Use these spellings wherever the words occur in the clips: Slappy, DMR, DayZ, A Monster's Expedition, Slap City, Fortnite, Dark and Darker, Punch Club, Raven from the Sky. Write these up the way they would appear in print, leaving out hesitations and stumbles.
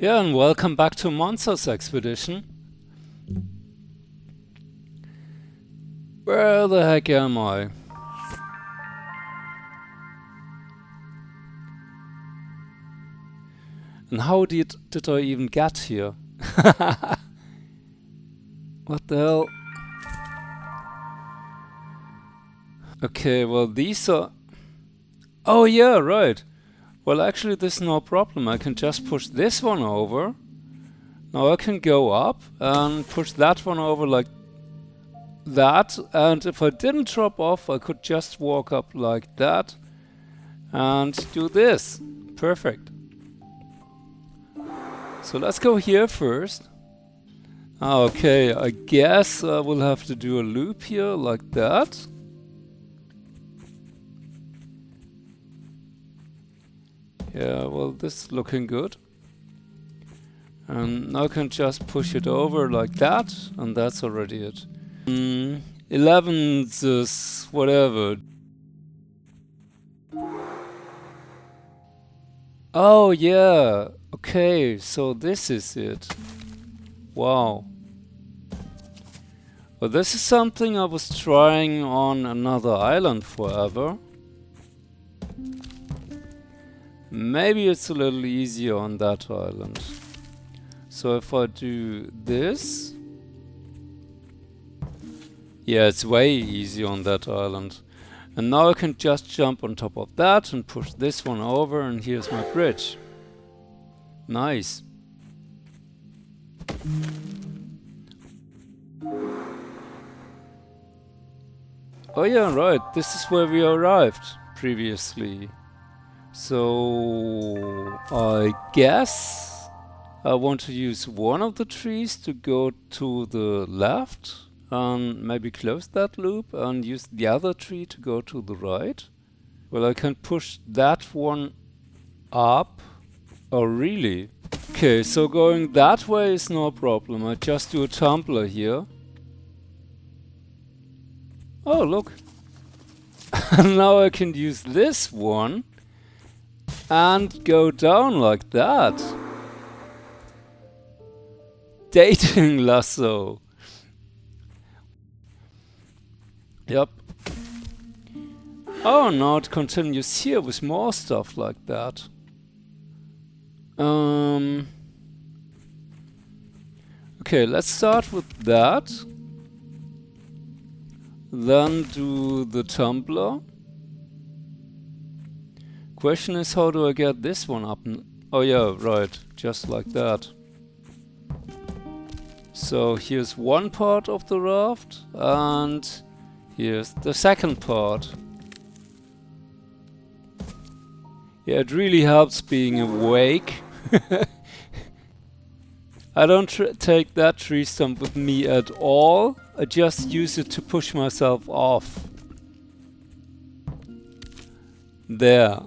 Yeah, and welcome back to Monster's Expedition. Where the heck am I? And how did I even get here? What the hell? Okay, well these are... Oh yeah, right! Well, actually, this is no problem. I can just push this one over. Now I can go up and push that one over like that. And if I didn't drop off, I could just walk up like that and do this. Perfect. So let's go here first. Okay, I guess I will have to do a loop here like that. Yeah, well, this is looking good. And I can just push it over like that, and that's already it. 11's whatever. Oh, yeah. Okay, so this is it. Wow. Well, this is something I was trying on another island forever. Maybe it's a little easier on that island. So if I do this... Yeah, it's way easier on that island. And now I can just jump on top of that and push this one over, and here's my bridge. Nice. Oh yeah, right, this is where we arrived previously. So I guess I want to use one of the trees to go to the left and maybe close that loop and use the other tree to go to the right. Well, I can push that one up. Oh, really? Okay, so going that way is no problem. I just do a tumbler here. Oh, look. Now I can use this one and go down like that. Dating lasso. Yep. Oh, now it continues here with more stuff like that. Okay, let's start with that. Then do the tumbler. Question is, how do I get this one up? Oh yeah, right, just like that. So here's one part of the raft, and here's the second part. Yeah, it really helps being awake. I don't take that tree stump with me at all. I just use it to push myself off. There.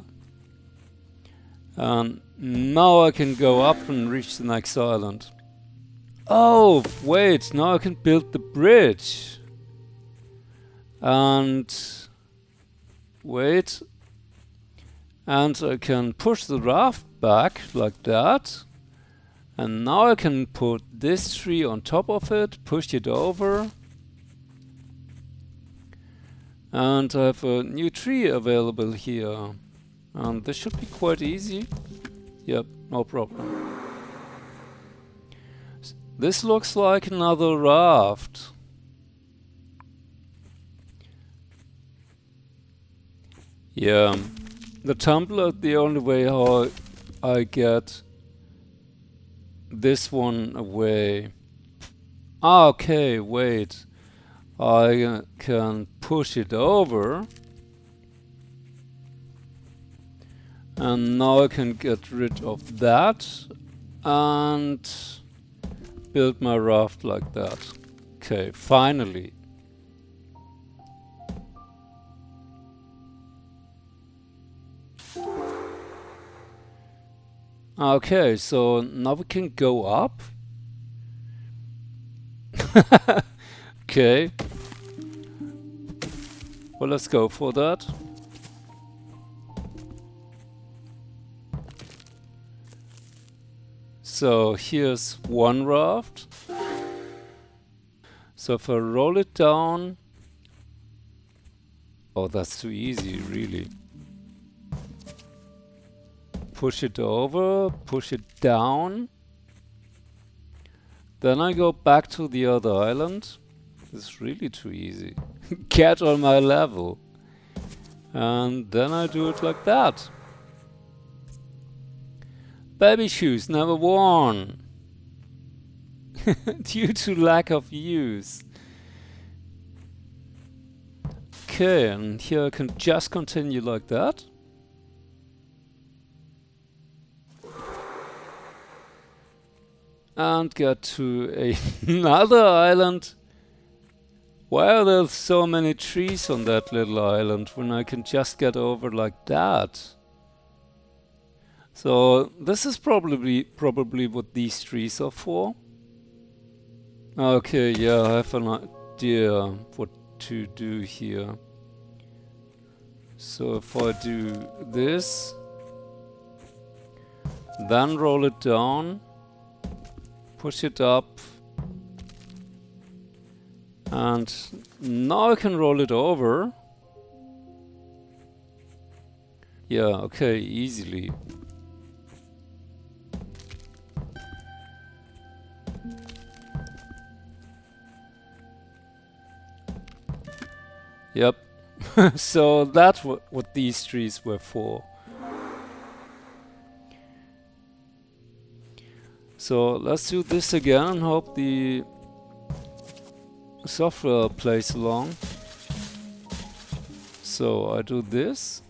Now I can go up and reach the next island. Oh, wait, now I can build the bridge. And... wait. And I can push the raft back, like that. And now I can put this tree on top of it, push it over. And I have a new tree available here. And this should be quite easy. Yep, no problem. This looks like another raft. Yeah, the tumbler, the only way how I get this one away. Ah, okay, wait. I can push it over. And now I can get rid of that and build my raft like that. Okay, finally. Okay, so now we can go up. Okay. Well, let's go for that. So here's one raft. So if I roll it down... Oh, that's too easy, really. Push it over, push it down. Then I go back to the other island. It's really too easy. Get on my level. And then I do it like that. Baby shoes never worn. Due to lack of use. Okay, and here I can just continue like that. And get to another island. Why are there so many trees on that little island when I can just get over like that? So this is probably what these trees are for. Okay, yeah, I have an idea what to do here. So if I do this, then roll it down, push it up, and now I can roll it over. Yeah, okay, easily. Yep. So that's what these trees were for. So let's do this again and hope the software plays along. So I do this.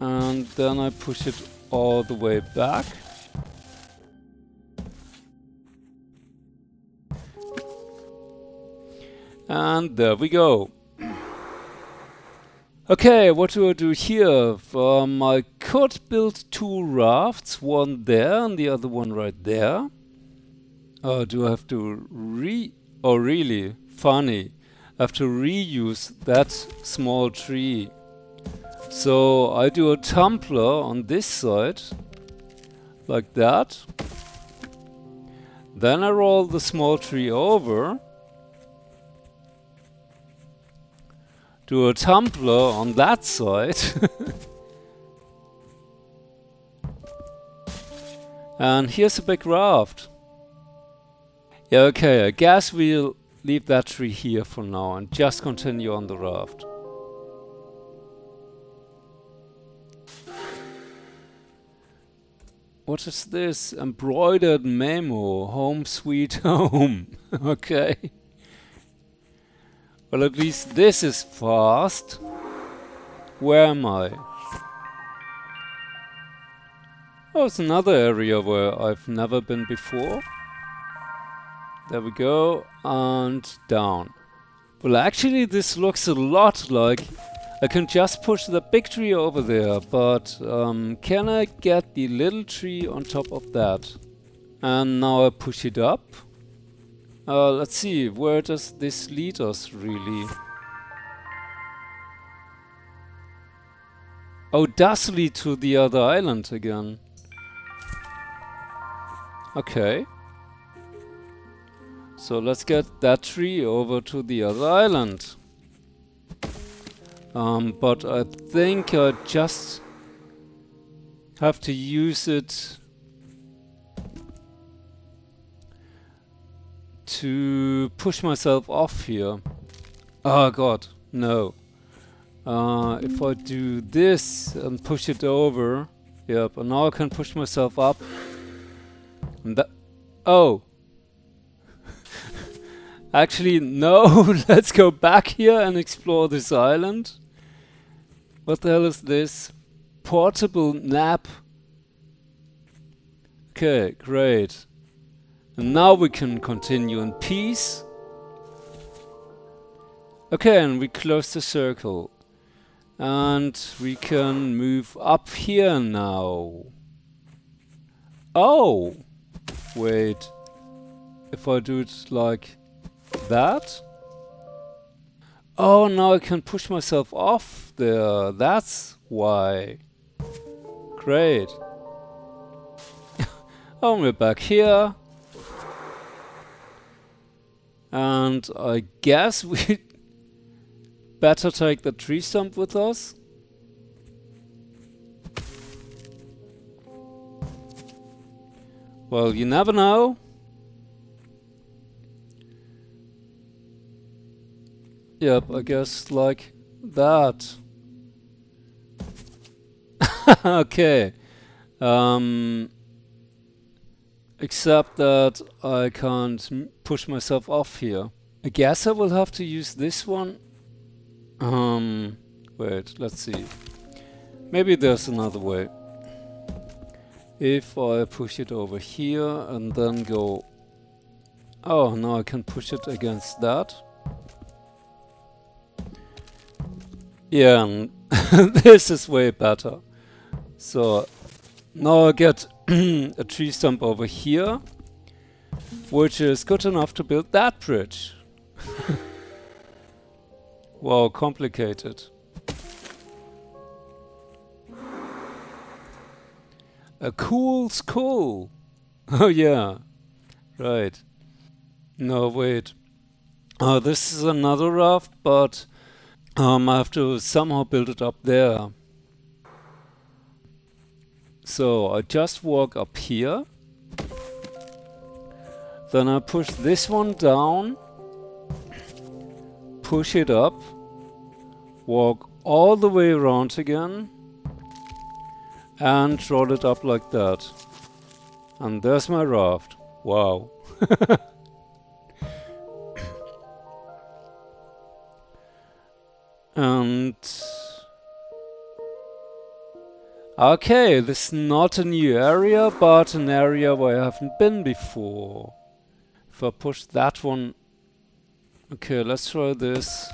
And then I push it all the way back. And there we go. Okay, what do I do here? I could build two rafts, one there and the other one right there. Oh, do I have to Oh, really? Funny. I have to reuse that small tree. So I do a tumbler on this side, like that. Then I roll the small tree over. Do a tumbler on that side. And here's a big raft. Yeah, okay, I guess we'll leave that tree here for now and just continue on the raft. What is this? Embroidered memo. Home sweet home. Okay. Well, at least this is fast. Where am I? Oh, it's another area where I've never been before. There we go. And down. Well, actually this looks a lot like... I can just push the big tree over there, but can I get the little tree on top of that? And now I push it up. Let's see, where does this lead us, really? Oh, it does lead to the other island again. Okay. So let's get that tree over to the other island. But I think I just have to use it to push myself off here. Oh god, no. If I do this and push it over, yeah, but now I can push myself up. And that... Oh! Actually, no, let's go back here and explore this island. What the hell is this? Portable nap. Okay, great. And now we can continue in peace. Okay, and we close the circle. And we can move up here now. Oh! Wait. If I do it like that... Oh, now I can push myself off there. That's why. Great. Oh, we're back here. And I guess we better take the tree stump with us. Well, you never know. Yep, I guess like that. Okay. Except that I can't push myself off here. I guess I will have to use this one. Wait, let's see. Maybe there's another way. If I push it over here and then go... Oh, now I can push it against that. Yeah, and this is way better. So, now I get a tree stump over here, which is good enough to build that bridge. Wow, complicated. A cool skull. Oh yeah, right. No, wait. This is another raft, but I have to somehow build it up there. So I just walk up here. Then I push this one down. Push it up. Walk all the way around again. And roll it up like that. And there's my raft. Wow. And... okay, this is not a new area, but an area where I haven't been before. If I push that one... Okay, let's try this.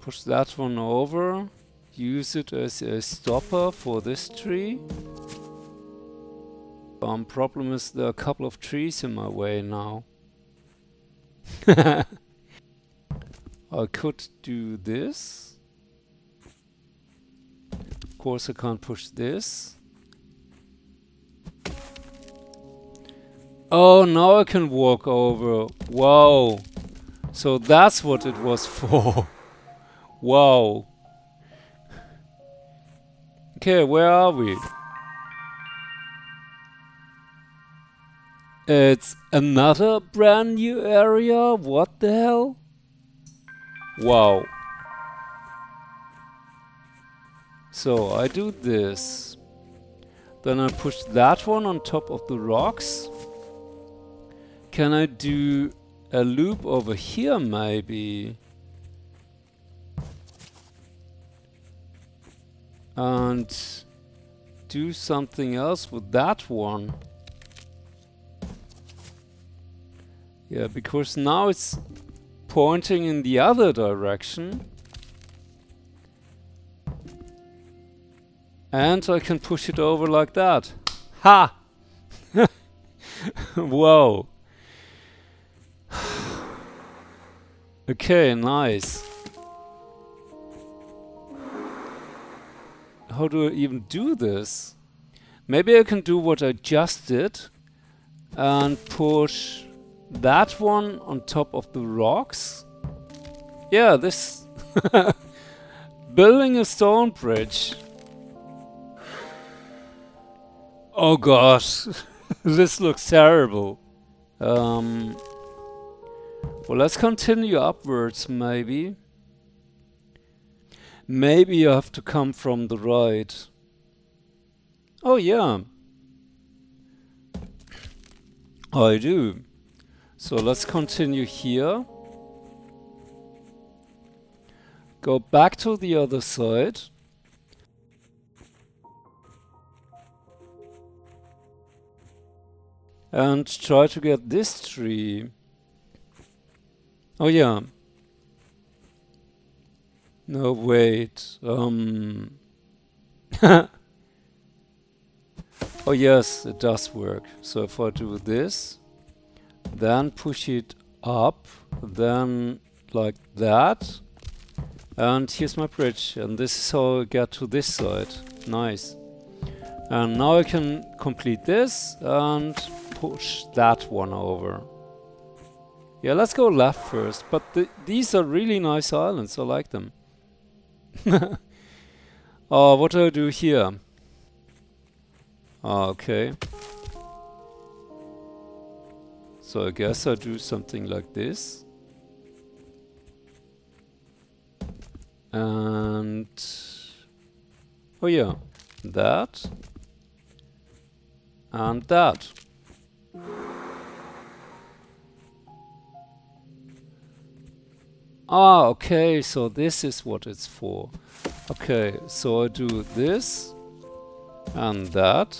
Push that one over. Use it as a stopper for this tree. Problem is there are a couple of trees in my way now. I could do this. Of course I can't push this. Oh, now I can walk over. Wow. So that's what it was for. Wow. Okay, where are we? It's another brand new area? What the hell? Wow. So, I do this. Then I push that one on top of the rocks. Can I do a loop over here, maybe? And do something else with that one. Yeah, because now it's pointing in the other direction. And I can push it over like that. Ha! Whoa. Okay, nice. How do I even do this? Maybe I can do what I just did. And push that one on top of the rocks. Yeah, this... Building a stone bridge. Oh gosh, this looks terrible. Well, let's continue upwards, maybe. Maybe you have to come from the right. Oh yeah. I do. So let's continue here. Go back to the other side. And try to get this tree. Oh yeah. No, wait. Oh yes, it does work. So if I do this, then push it up, then like that. And here's my bridge, and this is how I get to this side. Nice. And now I can complete this and push that one over. Yeah, let's go left first, but these are really nice islands, I like them. Oh, what do I do here? Okay. So I guess I do something like this. And... oh yeah, that. And that. Ah, okay, so this is what it's for. Okay, so I do this and that.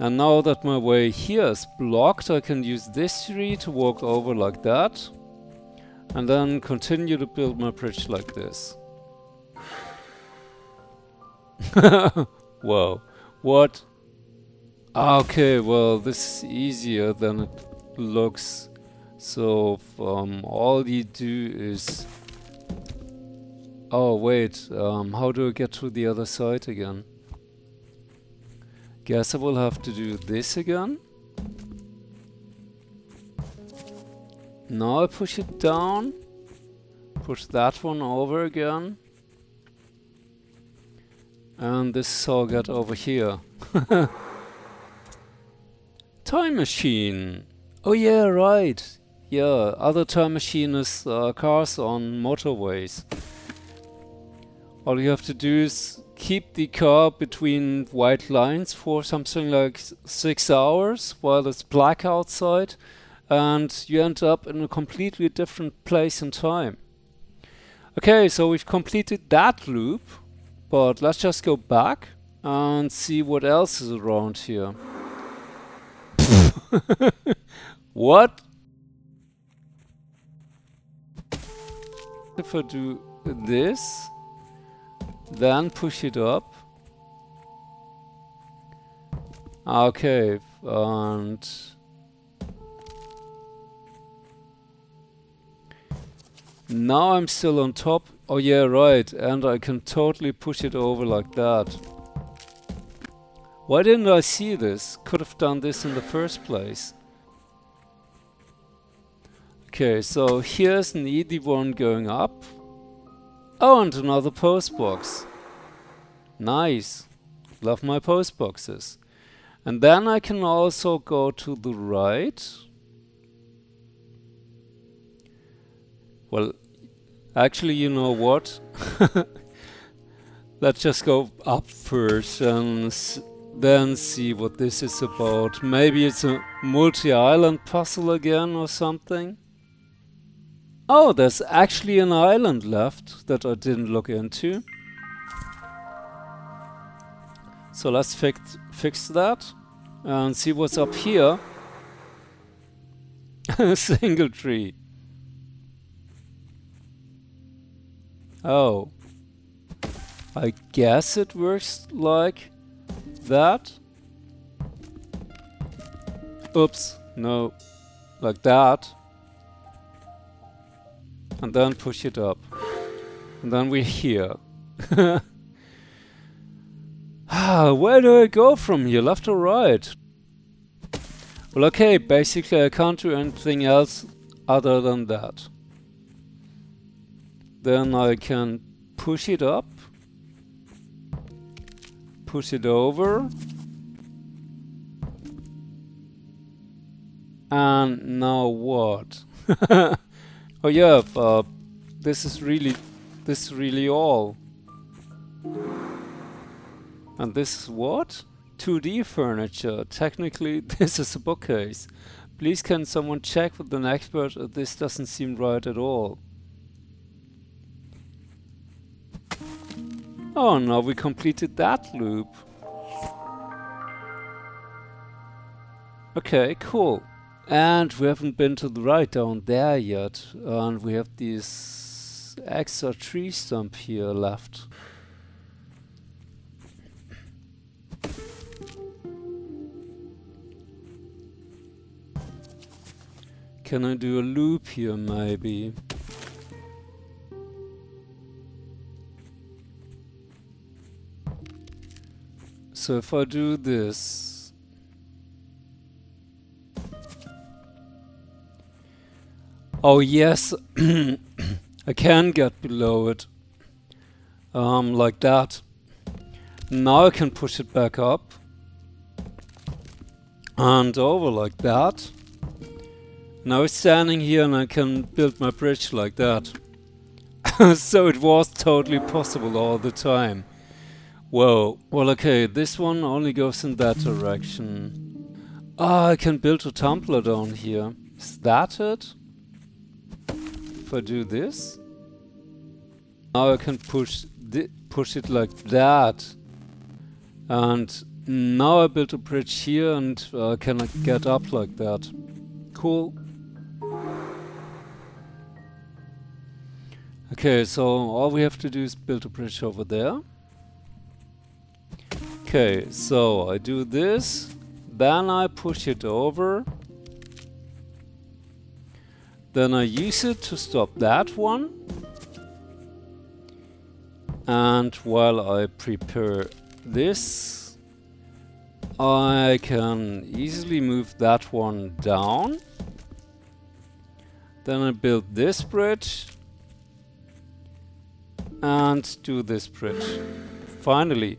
And now that my way here is blocked, I can use this tree to walk over like that. And then continue to build my bridge like this. Wow. What? Okay, well, this is easier than it looks. So, all you do is... oh, wait, how do I get to the other side again? Guess I will have to do this again. Now I push it down. Push that one over again. And this is how I get over here. Time machine! Oh yeah, right! Yeah, other time machine is cars on motorways. All you have to do is keep the car between white lines for something like 6 hours while it's black outside, and you end up in a completely different place and time. Okay, so we've completed that loop, but let's just go back and see what else is around here. What? If I do this, then push it up. Okay, and... now I'm still on top. Oh yeah, right, and I can totally push it over like that. Why didn't I see this? Could have done this in the first place. Okay, so here's an easy one going up. Oh, and another postbox. Nice. Love my postboxes. And then I can also go to the right. Well, actually, you know what? Let's just go up first and then see what this is about. Maybe it's a multi-island puzzle again or something. Oh, there's actually an island left that I didn't look into. So let's fix that and see what's up here. Single tree. Oh. I guess it works like that. Oops, no. Like that. And then push it up. And then we're here. Where do I go from here? Left or right? Well, okay, basically I can't do anything else other than that. Then I can push it up. Push it over. And now what? Oh yeah, this is really all. And this is what? 2D furniture. Technically, this is a bookcase. Please can someone check with an expert? This doesn't seem right at all. Oh, now we completed that loop. Okay, cool. And we haven't been to the right down there yet, and we have this extra tree stump here left. Can I do a loop here, maybe? So if I do this, oh yes, I can get below it, like that. Now I can push it back up and over like that. Now it's standing here and I can build my bridge like that. So it was totally possible all the time. Whoa, well okay, this one only goes in that direction. Ah, I can build a tumbler down here. Is that it? If I do this? Now I can push it like that. And now I built a bridge here and I can get up like that. Cool. Okay, so all we have to do is build a bridge over there. Okay, so I do this, then I push it over, then I use it to stop that one, and while I prepare this, I can easily move that one down, then I build this bridge, and do this bridge, finally.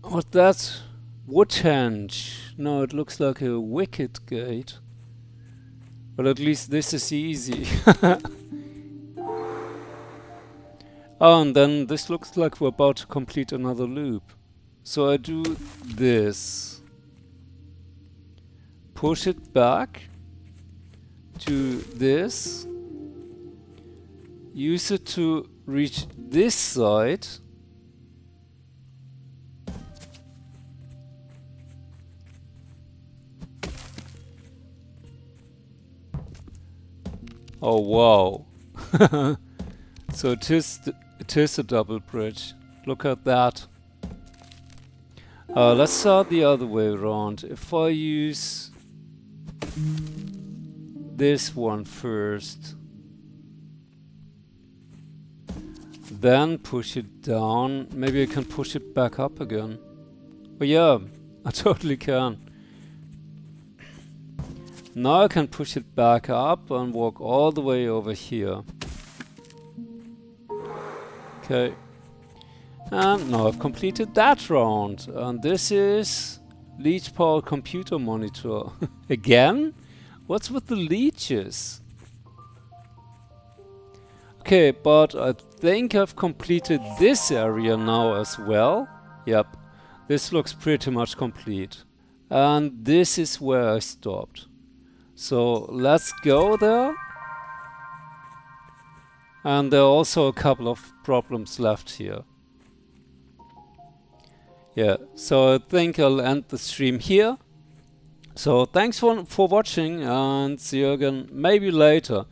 What, that's Woodhenge? No, it looks like a wicket gate. But at least this is easy. Oh, and then this looks like we're about to complete another loop. So I do this. Push it back to this. Use it to reach this side. Oh wow. So it is a double bridge. Look at that. Let's start the other way around. If I use this one first, then push it down. Maybe I can push it back up again. Oh yeah, I totally can. Now I can push it back up and walk all the way over here. Okay. And now I've completed that round. And this is leech powered computer monitor. Again? What's with the leeches? Okay, but I think I've completed this area now as well. Yep. This looks pretty much complete. And this is where I stopped. So let's go there. And there are also a couple of problems left here. Yeah, so I think I'll end the stream here. So thanks for watching and see you again maybe later.